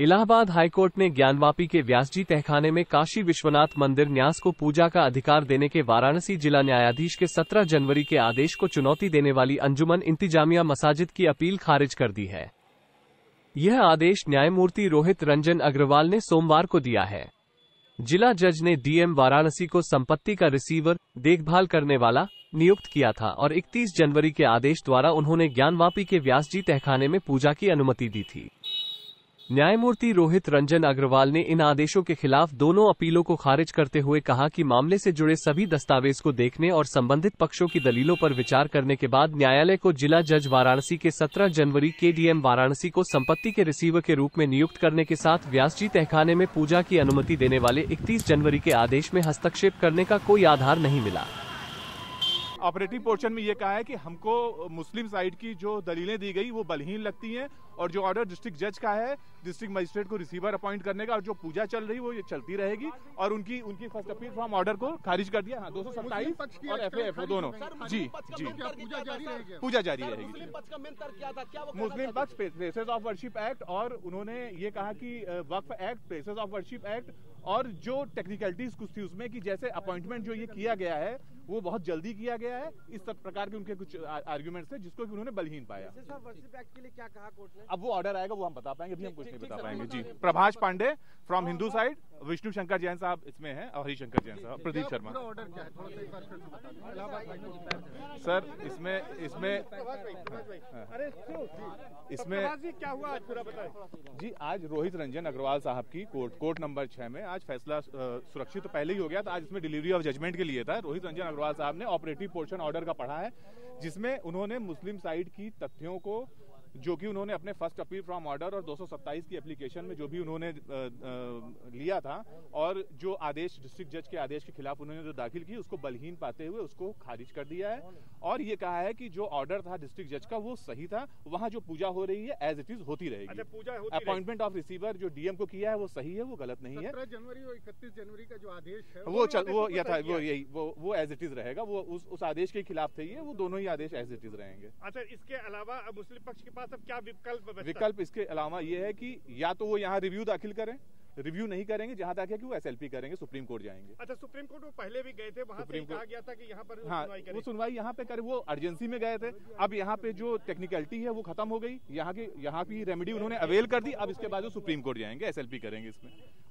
Allahabad high court ने ज्ञानवापी के व्यासजी तहखाने में काशी विश्वनाथ मंदिर न्यास को पूजा का अधिकार देने के वाराणसी जिला न्यायाधीश के 17 जनवरी के आदेश को चुनौती देने वाली अंजुमन इंतजामिया मस्जिद की अपील खारिज कर दी है। यह आदेश न्यायमूर्ति रोहित रंजन अग्रवाल ने सोमवार को दिया है। जिला जज ने डीएम वाराणसी को संपत्ति का रिसीवर, देखभाल करने वाला नियुक्त किया था और 31 जनवरी के आदेश द्वारा उन्होंने ज्ञानवापी के व्यासजी तहखाने में पूजा की अनुमति दी थी। न्यायमूर्ति रोहित रंजन अग्रवाल ने इन आदेशों के खिलाफ दोनों अपीलों को खारिज करते हुए कहा कि मामले से जुड़े सभी दस्तावेज को देखने और संबंधित पक्षों की दलीलों पर विचार करने के बाद न्यायालय को जिला जज वाराणसी के 17 जनवरी के डीएम वाराणसी को संपत्ति के रिसीवर के रूप में नियुक्त करने के साथ व्यासजी तहखाने में पूजा की अनुमति देने वाले 31 जनवरी के आदेश में हस्तक्षेप करने का कोई आधार नहीं मिला। ऑपरेटिव पोर्शन में ये कहा है कि हमको मुस्लिम साइड की जो दलीलें दी गई वो बलहीन लगती हैं और जो ऑर्डर डिस्ट्रिक्ट जज का है, डिस्ट्रिक्ट मजिस्ट्रेट को रिसीवर अपॉइंट करने का, और जो पूजा चल रही वो ये चलती रहेगी और उनकी फर्स्ट अपील फ्रॉम ऑर्डर को खारिज कर दिया। हाँ, 227 और FAF दोनों। जी, पूजा जारी रहेगी। मुस्लिम पक्ष प्लेसेस ऑफ वर्शिप एक्ट, और उन्होंने ये कहा कि वक्फ act, places of worship act, और जो टेक्निकलिटीज कुछ थी उसमें कि जैसे अपॉइंटमेंट जो ये किया गया है वो बहुत जल्दी किया गया है, इस सब प्रकार के उनके कुछ आर्ग्यूमेंट्स थे जिसको कि उन्होंने बलहीन पाया। अब वो ऑर्डर आएगा वो हम बता पाएंगे, अभी हम कुछ नहीं बता पाएंगे। जी, प्रभाज पांडे फ्रॉम हिंदू साइड, विष्णु शंकर जैन साहब इसमें हैं और हरिशंकर जैन साहब, प्रदीप शर्मा। सर इसमें क्या हुआ जी, आज रोहित रंजन अग्रवाल साहब की कोर्ट नंबर 6 में आज फैसला सुरक्षित तो पहले ही हो गया था, आज इसमें डिलीवरी ऑफ जजमेंट के लिए था। रोहित रंजन अग्रवाल साहब ने ऑपरेटिव पोर्शन ऑर्डर का पढ़ा है जिसमें उन्होंने मुस्लिम साइड की तथ्यों को, जो कि उन्होंने अपने फर्स्ट अपील फ्रॉम ऑर्डर और 227 की एप्लीकेशन में जो भी उन्होंने लिया था और जो आदेश डिस्ट्रिक्ट जज के आदेश के खिलाफ उन्होंने जो दाखिल की उसको बलहीन पाते हुए उसको खारिज कर दिया है। और ये कहा है कि जो ऑर्डर था डिस्ट्रिक्ट जज का वो सही था, वहाँ जो पूजा हो रही है एज इट इज होती रहेगी। अपॉइंटमेंट ऑफ रिसीवर जो डीएम को किया है वो सही है, वो गलत नहीं है। 17 जनवरी और 31 जनवरी का जो आदेश है वो एज इट इज रहेगा, वो उस आदेश के खिलाफ थे, ये वो दोनों ही आदेश एज इट इज रहेंगे। अच्छा, इसके अलावा मुस्लिम पक्ष के पास अब क्या विकल्प इसके अलावा ये है कि या तो वो यहाँ रिव्यू दाखिल करें, रिव्यू नहीं करेंगे जहाँ तक है कि वो SLP करेंगे, सुप्रीम कोर्ट जाएंगे। अच्छा, सुप्रीम कोर्ट वो पहले भी गए थे, वहाँ से कहा गया था कि यहाँ पर वो सुनवाई यहाँ पे करे, वो अर्जेंसी में गए थे। अब यहाँ पे जो टेक्निकलिटी है वो खत्म हो गई, यहाँ की रेमेडी उन्होंने अवेल कर दी। अब इसके बाद वो सुप्रीम कोर्ट जाएंगे, SLP करेंगे, इसमें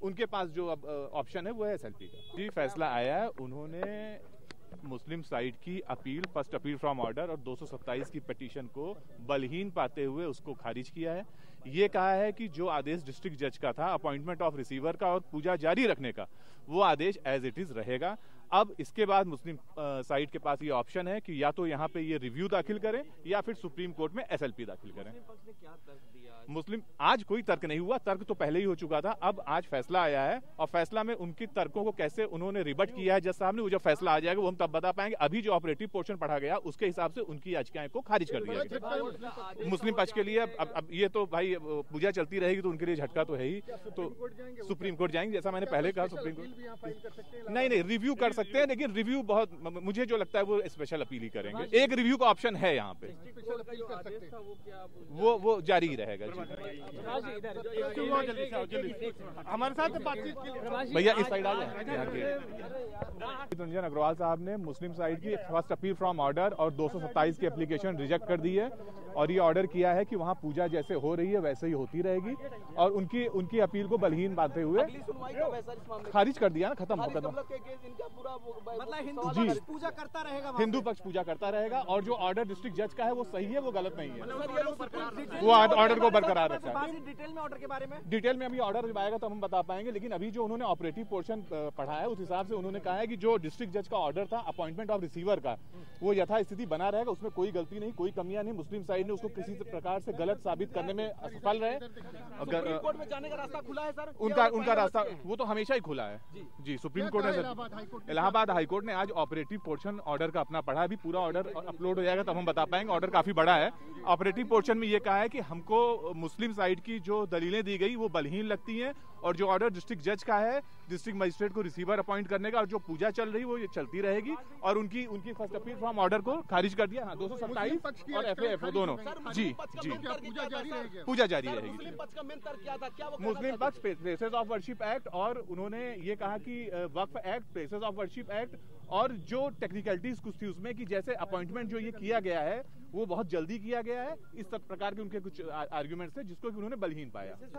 उनके पास जो अब ऑप्शन है वो है SLP का। जी, फैसला आया है, उन्होंने मुस्लिम साइड की appeal, first appeal from order और 227 की पिटीशन को बलहीन पाते हुए उसको खारिज किया है। ये कहा है कि जो आदेश डिस्ट्रिक्ट जज का था अपॉइंटमेंट ऑफ रिसीवर का और पूजा जारी रखने का, वो आदेश एज इट इज रहेगा। अब इसके बाद मुस्लिम साइड के पास ये ऑप्शन है कि या तो यहाँ पे ये रिव्यू दाखिल करें या फिर सुप्रीम कोर्ट में SLP दाखिल करें। मुस्लिम आज कोई तर्क नहीं हुआ, तर्क तो पहले ही हो चुका था। अब आज फैसला आया है और फैसला में उनके तर्कों को कैसे उन्होंने रिबट किया है जज साहब ने, वो जब फैसला आ जाएगा वो हम तब बता पाएंगे। अभी जो ऑपरेटिव पोर्शन पढ़ा गया उसके हिसाब से उनकी याचिकाएं को खारिज कर दिया गया मुस्लिम पक्ष के लिए। अब ये तो भाई पूजा चलती रहेगी तो उनके लिए झटका तो है ही, तो सुप्रीम कोर्ट जाएंगे, जैसा मैंने पहले कहा। सुप्रीम कोर्ट नहीं रिव्यू कर सकते हैं, लेकिन रिव्यू बहुत मुझे जो लगता है वो स्पेशल अपील ही करेंगे, एक रिव्यू का ऑप्शन है यहाँ पे, वो जारी ही रहेगा। हमारे साथ बातचीत भैया इस साइड आ जाए। रंजन अग्रवाल साहब ने मुस्लिम साइड की फर्स्ट अपील फ्रॉम ऑर्डर और 227 की एप्लीकेशन रिजेक्ट कर दी है और ये ऑर्डर किया है कि वहाँ पूजा जैसे हो रही है वैसे ही होती रहेगी और उनकी अपील को बलहीन बांधते हुए खारिज कर दिया ना, खत्म हो गया। पूजा करता रहेगा, हिंदू पक्ष पूजा करता रहेगा और जो ऑर्डर डिस्ट्रिक्ट जज का है वो सही है, वो गलत नहीं है, वो ऑर्डर को बरकरार रखा है। डिटेल में अभी ऑर्डर जब आएगा तो हम बता पाएंगे, लेकिन अभी जो उन्होंने ऑपरेटिव पोर्शन पढ़ा है उस हिसाब से उन्होंने कहा है कि जो डिस्ट्रिक्ट जज का ऑर्डर था अपॉइंटमेंट ऑफ रिसीवर का वो यथास्थिति बना रहेगा, उसमें कोई गलती नहीं, कोई कमियां नहीं। मुस्लिम साइड ने उसको किसी प्रकार से गलत साबित करने में असफल रहे। सुप्रीम कोर्ट में जाने का रास्ता खुला है सर, उनका रास्ता वो तो हमेशा ही खुला है। जी, सुप्रीम कोर्ट है, इलाहाबाद हाईकोर्ट ने आज ऑपरेटिव पोर्शन ऑर्डर का अपना पढ़ा, अभी पूरा ऑर्डर अपलोड हो जाएगा तब हम बता पाएंगे। ऑर्डर काफी बड़ा है। ऑपरेटिव पोर्शन में ये कहा है कि हमको मुस्लिम साइड की जो दलीलें दी गई वो बलहीन लगती हैं और जो ऑर्डर डिस्ट्रिक्ट जज का है, डिस्ट्रिक्ट मजिस्ट्रेट को रिसीवर अपॉइंट करने का, और जो पूजा चल रही वो ये चलती रहेगी और उनकी फर्स्ट अपील फ्रॉम ऑर्डर को खारिज कर दिया। हाँ, 227 और FAF दोनों। हूँ। जी जी, पूजा जारी रहेगी। मुस्लिम पक्ष प्लेसेस ऑफ वर्शिप एक्ट, और उन्होंने ये कहा कि वक्फ act, places of worship act, और जो टेक्निकलिटीज कुछ थी उसमें कि जैसे अपॉइंटमेंट जो ये किया गया है वो बहुत जल्दी किया गया है, इस सब प्रकार के उनके कुछ आर्ग्यूमेंट्स थे जिसको कि उन्होंने बलहीन पाया।